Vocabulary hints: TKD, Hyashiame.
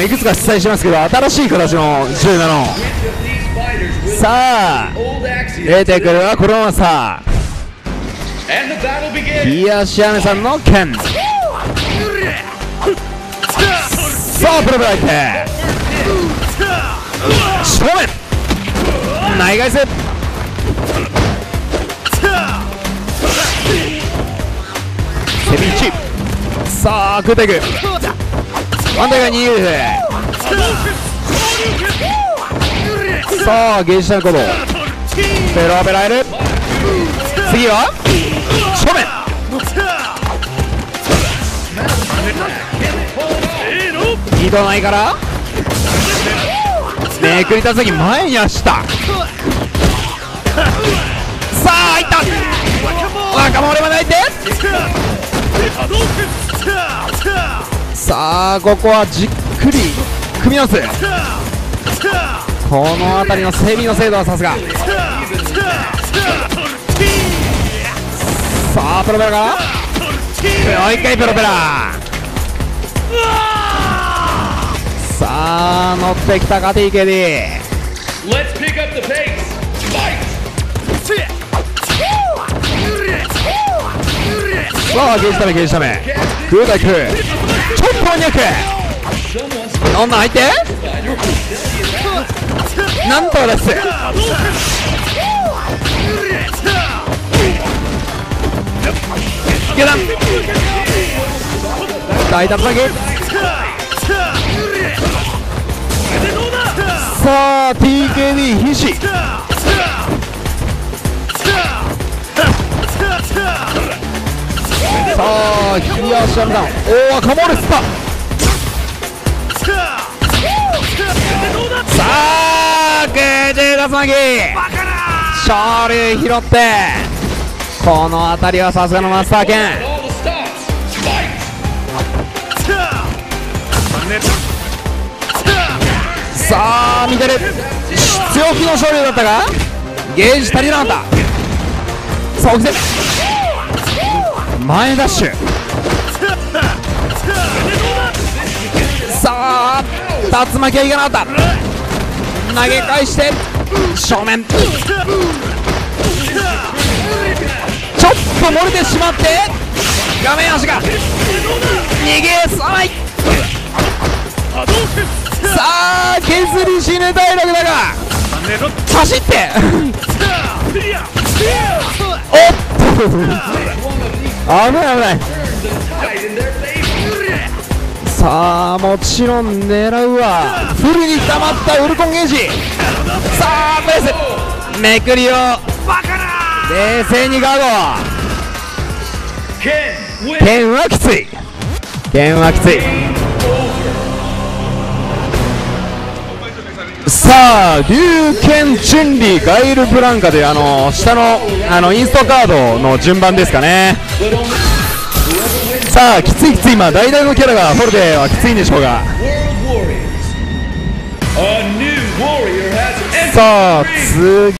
ンいくつか出題しますけど、新しい形の17。さあ出てくるはこのマスター東山さんの剣。さあプロペラ相手正面内外線セビーチ。さあ食っていく反対側に逃げて、さあゲージのことペロペラいる。次は正面移動ないからめくりた先前に足した。さあいった若者まで入ってさあここはじっくり組み直す。この辺りのセミの精度はさすが。さあプロペラかもう一回プロペラ。さあ乗ってきたか TKD。 さあゲージためゲージため空対空ちょっとマニアックどんどん入ってなんとか出す。下段大脱落。さあ TKD 必死。さあヒアシャムダウンおおカモールスパ。さあグージーガスマギ勝利拾って、この辺りはさすがのマスター剣。さあ見てる強気の勝利だったがゲージ足りなかった。さあ起きてる前ダッシュ。さあ竜巻はいかなかった投げ返して正面ちょっと漏れてしまって画面足が逃げさない。さあ削り死ねたいだけだが走っておっと危ない危ない。さあもちろん狙うはフルに溜まったウルコンゲージ。さあプレスめくりを冷静にガード。剣はきつい剣はきつい。さあ龍剣チュンリーガイルブランカで下のインストカードの順番ですかね。さあきついきつい今大々のキャラがフォルデはきついんでしょうが。さあ次